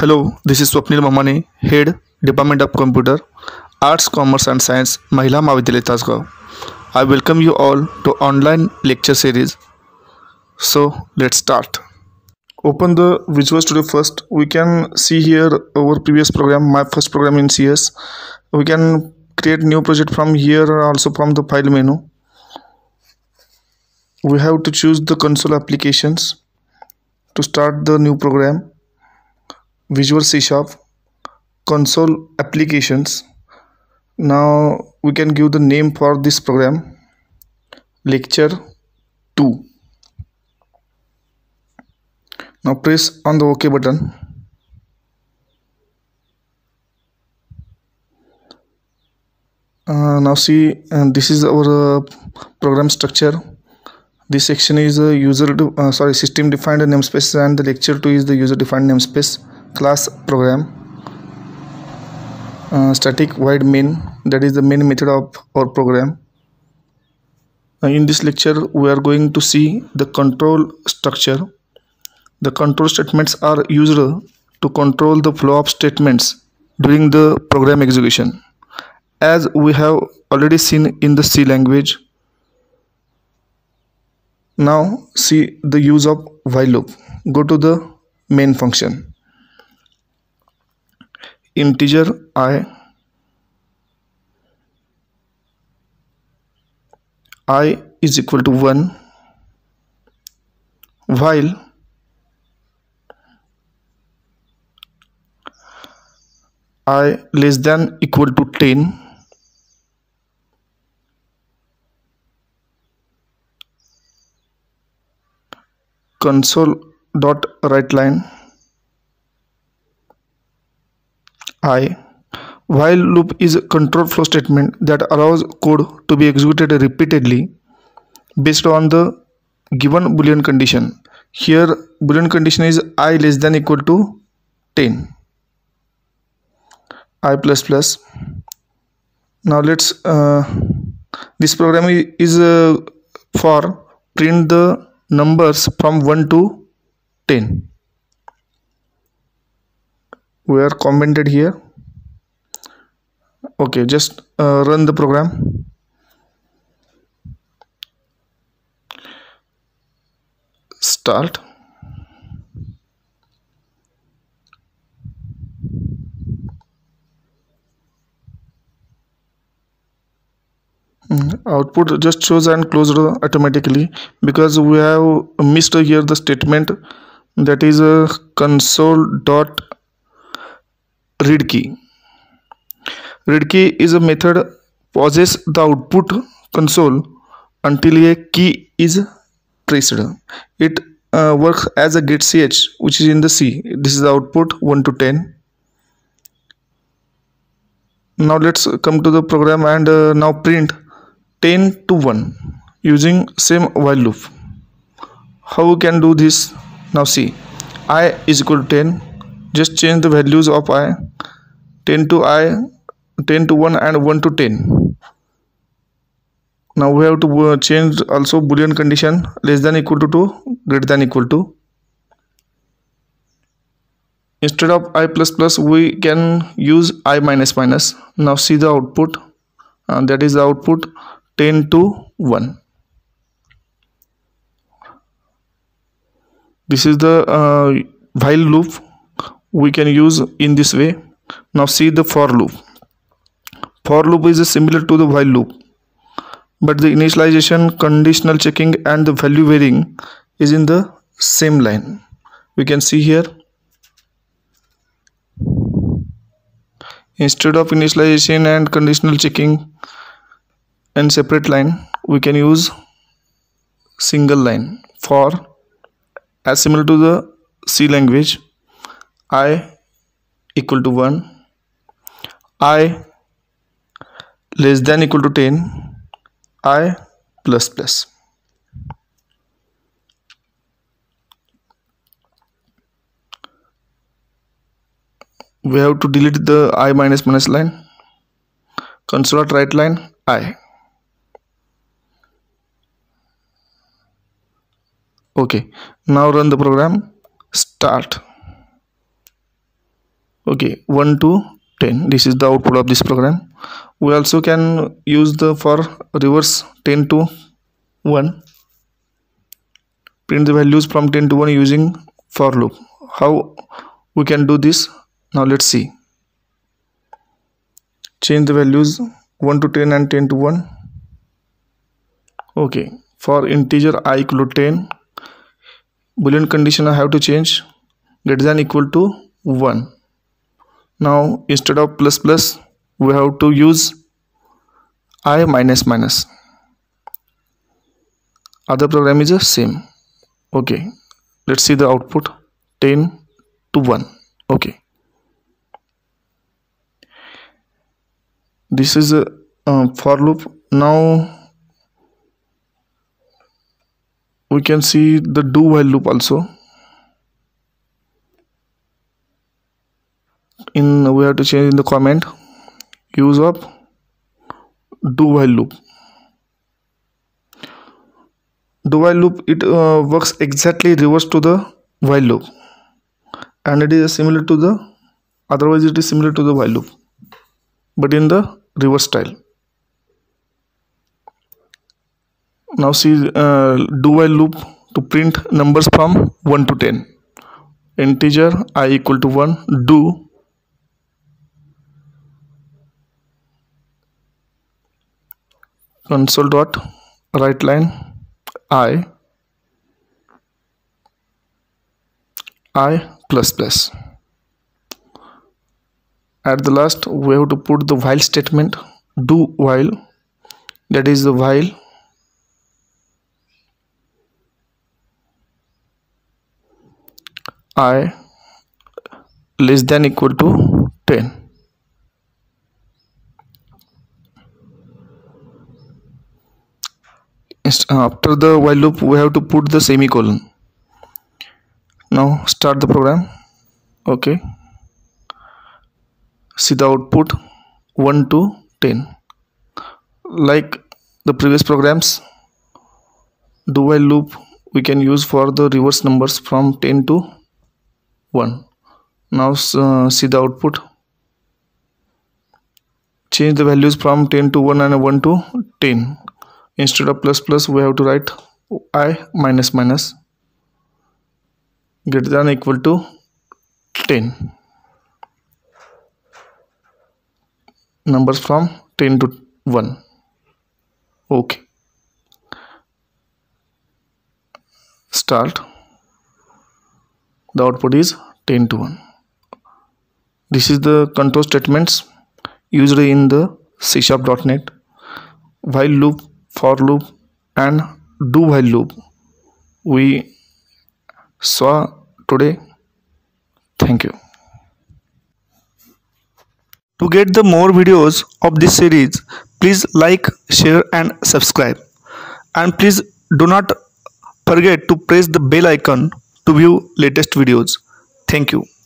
Hello, this is Swapnil Mahamane, head department of computer arts commerce and science, Mahila Mahavidyalaya Tasgaon. I welcome you all to online lecture series. So let's start. Open the Visual Studio first. We can see here our previous program, my first program in CS. We can create new project from here, also from the file menu. We have to choose the console applications to start the new program. Visual C# console applications. Now we can give the name for this program, lecture 2. Now press on the OK button. Now see, this is our program structure. This section is a system defined namespace, and the lecture 2 is the user defined namespace. Class program, static void main, that is the main method of our program. In this lecture we are going to see the control structure. The control statements are used to control the flow of statements during the program execution, as we have already seen in the C language. Now see the use of while loop. Go to the main function. Integer I is equal to 1, while I less than equal to 10, console dot write line I. While loop is a control flow statement that allows code to be executed repeatedly based on the given boolean condition. Here boolean condition is I less than equal to 10, I plus plus. Now let's this program is for print the numbers from 1 to 10. We are commented here. Okay, just run the program. Start. Output just shows and closed automatically because we have missed here the statement, that is console dot read key. Read key is a method pauses the output console until a key is traced. It works as a getch, which is in the C. This is the output 1 to 10. Now let's come to the program and now print 10 to 1 using same while loop. How we can do this? Now see, I is equal to 10. Just change the values of I, 10 to 1 and 1 to 10. Now we have to change also boolean condition, less than equal to 2, greater than equal to. Instead of I plus plus, we can use I minus minus. Now see the output, and that is the output 10 to 1. This is the while loop we can use in this way. Now see the for loop. For loop is similar to the while loop, but the initialization, conditional checking and the value varying is in the same line. We can see here, instead of initialization and conditional checking in separate line, we can use single line. For, as similar to the C language, I equal to 1, I less than equal to 10, I plus plus. We have to delete the I minus minus line, console write line I. Okay, now run the program. Start. Okay, 1 to 10. This is the output of this program. We also can use the for reverse 10 to 1. Print the values from 10 to 1 using for loop. How we can do this? Now let's see. Change the values 1 to 10 and 10 to 1. Okay, for integer I equal to 10, boolean condition I have to change greater than equal to 1. Now instead of plus plus we have to use I minus minus. Other program is the same. Okay, let's see the output 10 to 1. Okay, this is a for loop. Now we can see the do while loop also. In we have to change in the comment use of do while loop. Do while loop it works exactly reverse to the while loop, and it is similar to the otherwise it is similar to the while loop, but in the reverse style. Now see do while loop to print numbers from 1 to 10. Integer I equal to 1, do. Console dot write line I plus plus. At the last we have to put the while statement, do while, that is the while. I less than equal to 10. After the while loop we have to put the semicolon. Now start the program. Okay, see the output 1 to 10. Like the previous programs, do while loop we can use for the reverse numbers from 10 to 1. Now see the output. Change the values from 10 to 1 and 1 to 10. Instead of plus plus we have to write I minus minus greater than equal to 10. Numbers from 10 to 1. Okay, start. The output is 10 to 1. This is the control statements used in the C#.NET. While loop, for loop and do while loop we saw today. Thank you. To get the more videos of this series, please like, share and subscribe. And please do not forget to press the bell icon to view latest videos. Thank you.